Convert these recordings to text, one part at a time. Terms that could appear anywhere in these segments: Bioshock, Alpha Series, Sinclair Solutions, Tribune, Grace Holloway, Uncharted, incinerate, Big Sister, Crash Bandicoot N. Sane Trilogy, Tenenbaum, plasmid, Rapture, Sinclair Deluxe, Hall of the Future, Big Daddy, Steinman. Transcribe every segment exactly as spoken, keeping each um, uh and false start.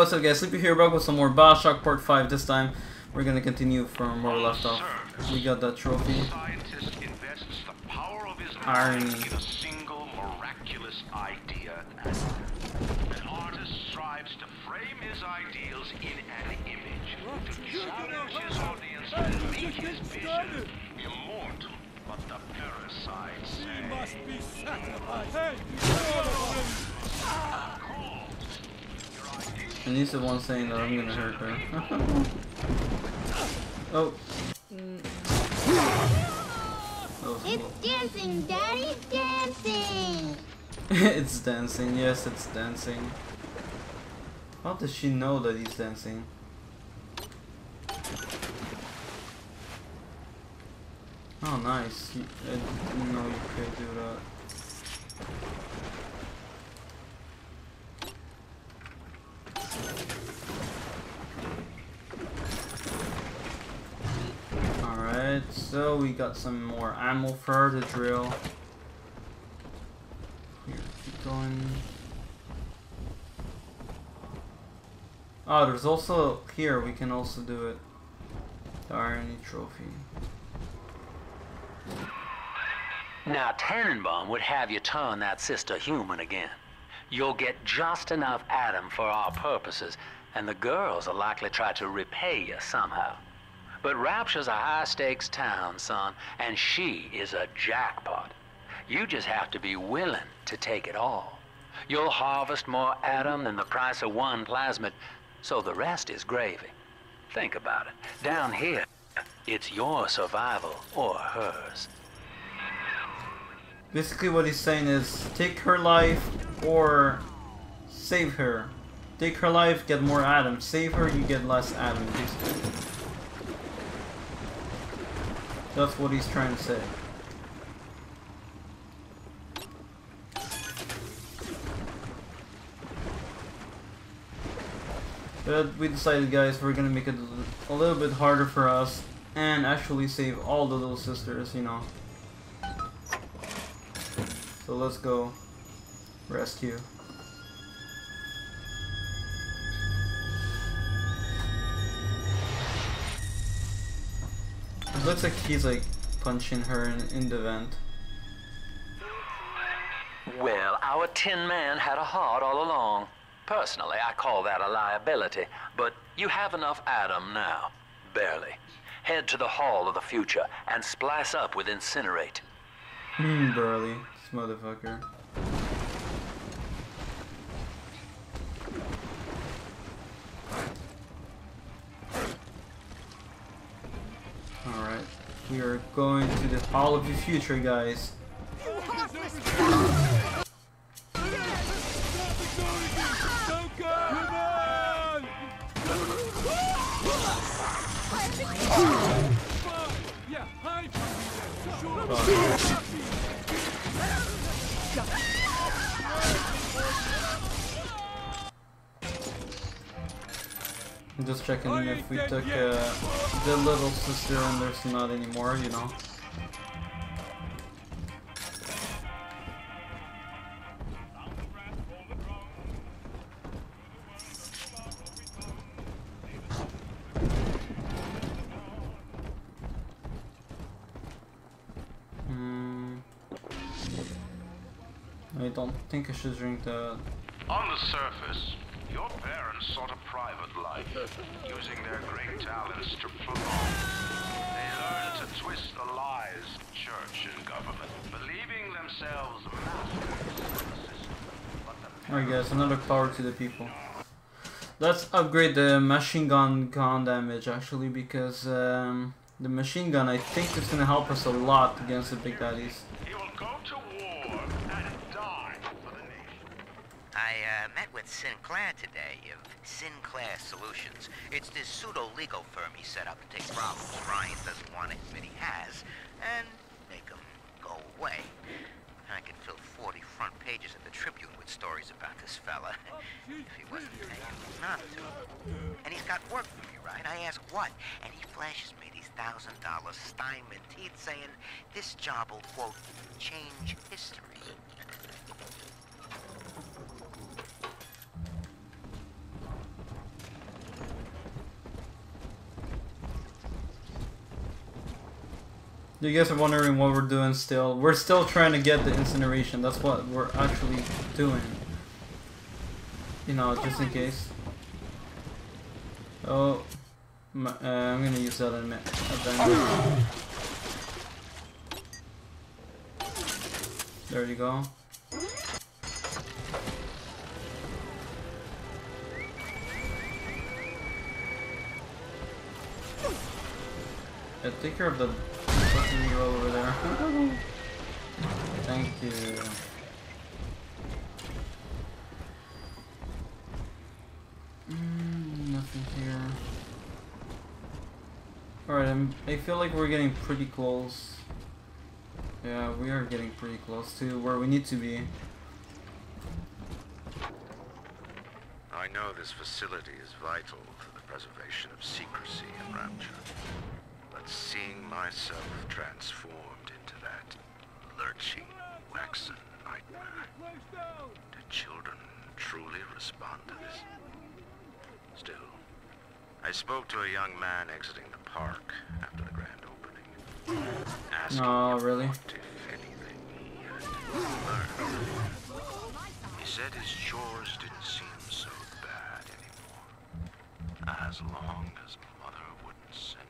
what's up, guys? Sleepy here back with some more Bioshock Part five. This time, we're gonna continue from where we left off. We got that trophy. Iron. An artist strives to frame his ideals in an image, to challenge his audience and make his vision immortal. But the parasites must be sacrificed. And he's the one saying that I'm gonna hurt her. Oh. It's dancing, Daddy, dancing. It's dancing, yes, it's dancing. How does she know that he's dancing? Oh, nice. You, I didn't know you could do that. So we got some more ammo for the drill. Here, keep going. Oh, there's also here we can also do it. The irony trophy. Now Tenenbaum would have you turn that sister human again. You'll get just enough atom for our purposes, and the girls will likely try to repay you somehow. But Rapture's a high-stakes town, son, and she is a jackpot. You just have to be willing to take it all. You'll harvest more atom than the price of one plasmid, so the rest is gravy. Think about it. Down here, it's your survival or hers. Basically what he's saying is, take her life or save her. Take her life, get more atom. Save her, you get less atom. Basically. That's what he's trying to say. But we decided, guys, we're gonna make it a little bit harder for us and actually save all the little sisters, you know. So let's go rescue. It looks like he's like punching her in, in the vent. Well, our tin man had a heart all along. Personally, I call that a liability, but you have enough atom now. Barely. Head to the Hall of the Future and splice up with incinerate. Hmm, barely. This motherfucker. We are going to the Hall of the Future, guys. I'm just checking if we took uh, the little sister, and there's not anymore, you know. Hmm. I don't think I should drink that. On the surface, your parents sought a private life, using their great talents to prolong. They learned to twist the lies of church and government, believing themselves masters of the system. Alright, guys, another power to the people. Let's upgrade the machine gun gun damage, actually, because um, the machine gun, I think it's going to help us a lot against the Big Daddies. He will go to war and die for the nation. I uh, met with Sinclair today of Sinclair Solutions. It's this pseudo-legal firm he set up to take problems Ryan doesn't want to admit he has and make them go away. I could fill forty front pages of the Tribune with stories about this fella if he wasn't taking not to. And he's got work for me, right? I ask what? And he flashes me these thousand dollar Steinman teeth saying this job will, quote, change history. You guys are wondering what we're doing still. We're still trying to get the incineration. That's what we're actually doing. You know, just in case. Oh, my, uh, I'm gonna use that in a minute. There you go. Yeah, take care of the fucking girl over there. Thank you. Mm, nothing here. Alright, I feel like we're getting pretty close. Yeah, we are getting pretty close to where we need to be. I know this facility is vital for the preservation of secrecy and Rapture. But seeing myself transformed into that lurching, waxen nightmare, do children truly respond to this? Still, I spoke to a young man exiting the park after the grand opening, asking oh, really? him what, if anything, he had learned. He said his chores didn't seem so bad anymore, as long as Mother wouldn't send.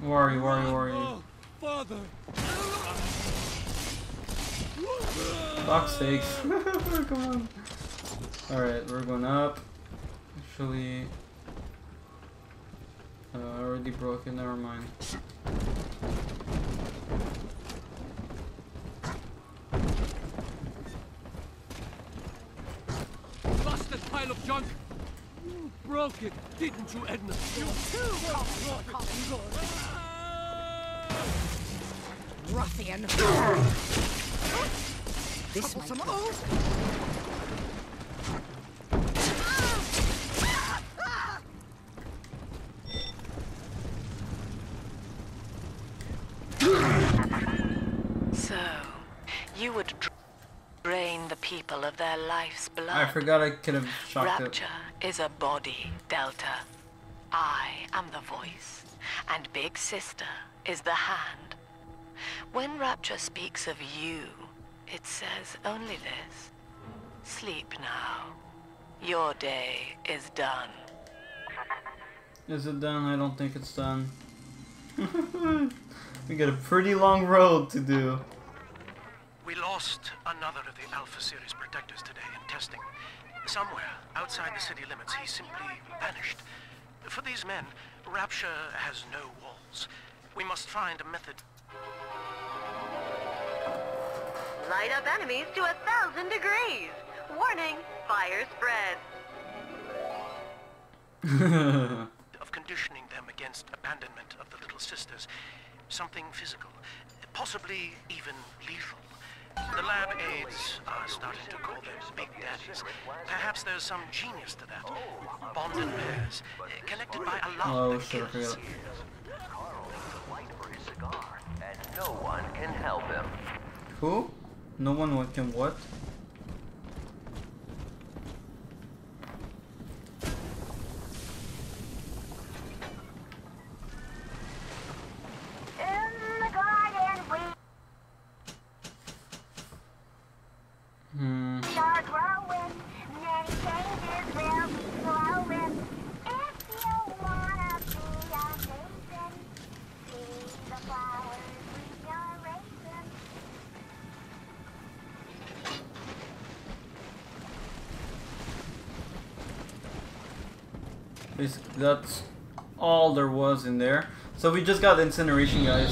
Worry, worry, worry. Father. Fuck's sakes. Come on. Alright, we're going up. Actually, uh, already broken, never mind. Busted pile of junk! You broke it, didn't you, Edna? You too broke it! Ruffian. This might old. So, you would drain the people of their life's blood. I forgot I could have shot it. Rapture is a body, Delta. I am the voice, and Big Sister is the hand. When Rapture speaks of you, it says only this. Sleep now. Your day is done. Is it done? I don't think it's done. We got a pretty long road to do. We lost another of the Alpha Series protectors today in testing. Somewhere outside the city limits, he simply vanished. For these men, Rapture has no walls. We must find a method. Light up enemies to a thousand degrees. Warning, fire spread. Of conditioning them against abandonment of the Little Sisters. Something physical, possibly even lethal. The lab aides are starting to call them Big Daddies. Perhaps there's some genius to that. Bonded pairs, connected by a love that kills. And no one can help him. Who? No one can what? In the garden we hmm. are growing. Many changes will be growing. If you wanna be a mason, see the flowers. Basically, that's all there was in there. So we just got the incineration, guys.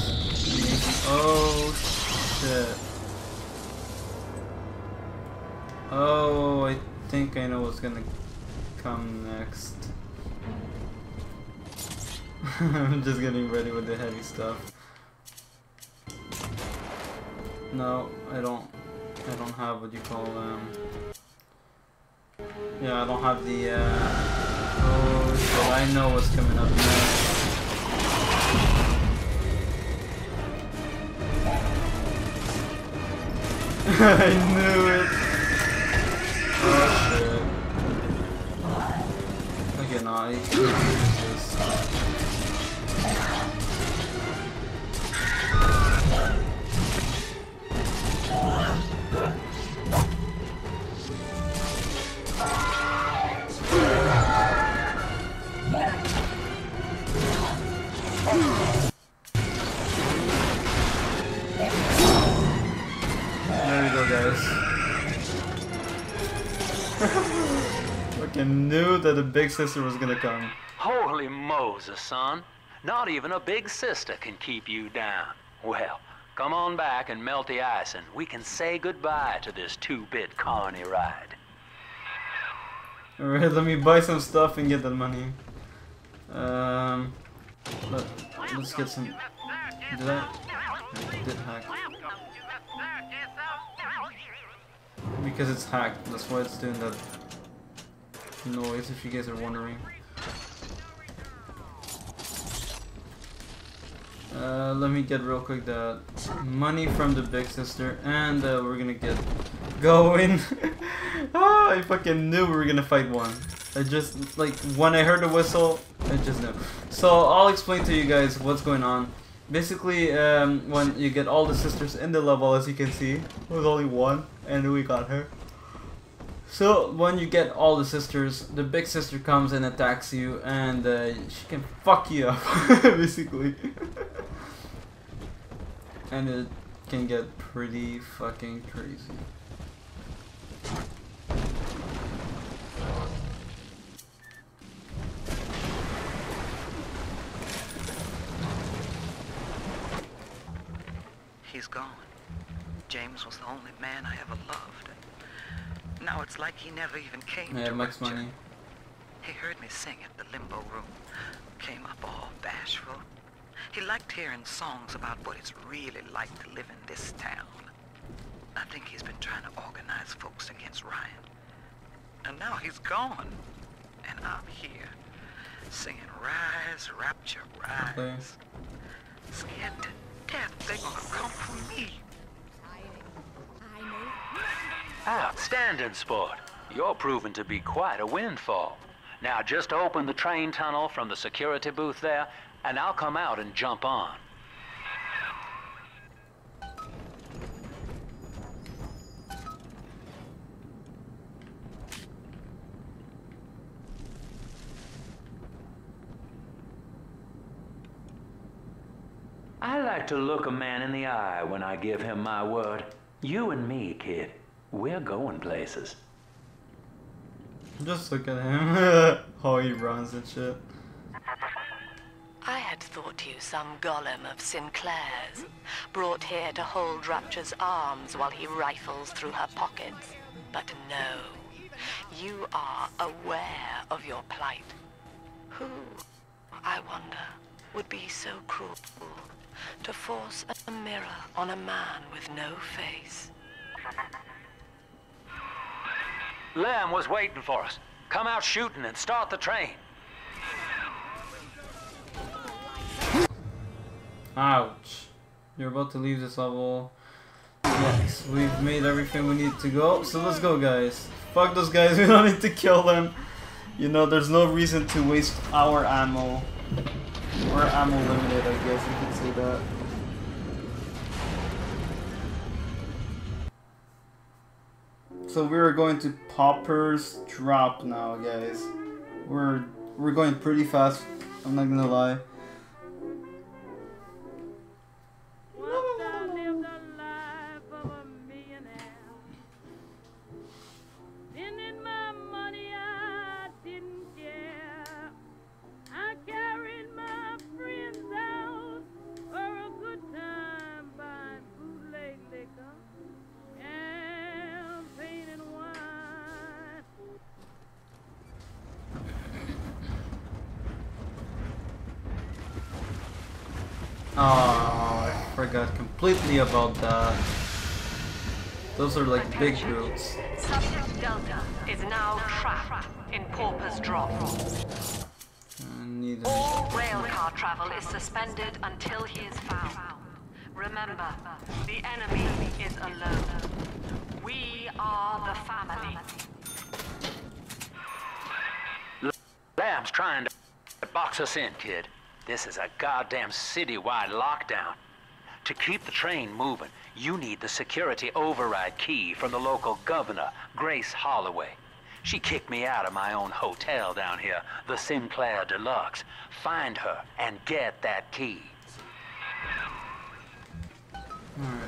Oh shit! Oh, I think I know what's gonna come next. I'm just getting ready with the heavy stuff. No, I don't. I don't have what you call um. Yeah, I don't have the. Uh, Oh shit, I know what's coming up next. I knew it! Oh shit. I could just... There we go, guys. Fucking knew that the big sister was gonna come. Holy Moses, son. Not even a big sister can keep you down. Well, come on back and melt the ice and we can say goodbye to this two-bit carny ride. Alright, let me buy some stuff and get that money. Um, let, let's get some... Did I? I did hack. Because it's hacked, that's why it's doing that noise, if you guys are wondering. Uh, let me get real quick the money from the big sister, and uh, we're gonna get going. Oh, I fucking knew we were gonna fight one. I just, like, when I heard the whistle, I just knew. So I'll explain to you guys what's going on. Basically, um, when you get all the sisters in the level, as you can see, there's only one, and we got her. So when you get all the sisters, the big sister comes and attacks you, and uh, she can fuck you up, basically. And it can get pretty fucking crazy. He's gone. James was the only man I ever loved. Now it's like he never even came yeah, to Max Rapture. Money. He heard me sing at the Limbo Room. Came up all bashful. He liked hearing songs about what it's really like to live in this town. I think he's been trying to organize folks against Ryan. And now he's gone. And I'm here. Singing Rise, Rapture, Rise. Okay. Scared to death they're gonna come for me. Outstanding, sport. You're proven to be quite a windfall. Now just open the train tunnel from the security booth there, and I'll come out and jump on. I like to look a man in the eye when I give him my word. You and me, kid. We're going places. Just look at him. How he runs and shit. I had thought you some golem of Sinclair's, brought here to hold Rapture's arms while he rifles through her pockets. But no, you are aware of your plight. Who, I wonder, would be so cruel to force a mirror on a man with no face? Lamb was waiting for us. Come out shooting and start the train. Ouch. You're about to leave this level. Yes, we've made everything we need to go. So let's go, guys. Fuck those guys, we don't need to kill them. You know, there's no reason to waste our ammo. We're ammo limited, I guess you could say that. So we're going to Popper's Drop now, guys. We're we're going pretty fast, I'm not gonna lie. Oh, I forgot completely about that. Those are like big groups. Subject Delta is now trapped in Pauper's Drop. All railcar travel is suspended until he is found. Remember, the enemy is alone. We are the family. times trying to box us in, kid. This is a goddamn city-wide lockdown. To keep the train moving, you need the security override key from the local governor, Grace Holloway. She kicked me out of my own hotel down here, the Sinclair Deluxe. Find her and get that key. Alright.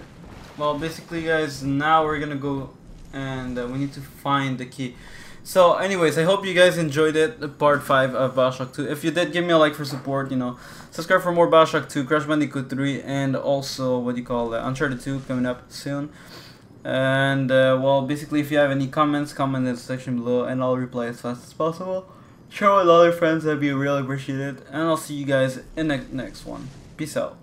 Well, basically, guys, now we're gonna go and uh, we need to find the key. So, anyways, I hope you guys enjoyed it, part five of Bioshock two. If you did, give me a like for support, you know. Subscribe for more Bioshock two, Crash Bandicoot three, and also, what do you call it, uh, Uncharted two coming up soon. And, uh, well, basically, if you have any comments, comment in the section below, and I'll reply as fast as possible. Share with all your friends, that'd be really appreciated. And I'll see you guys in the next one. Peace out.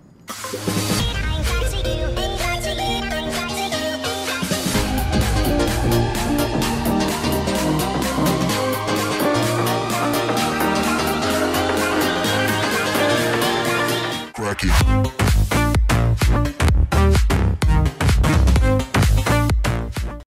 Thank you.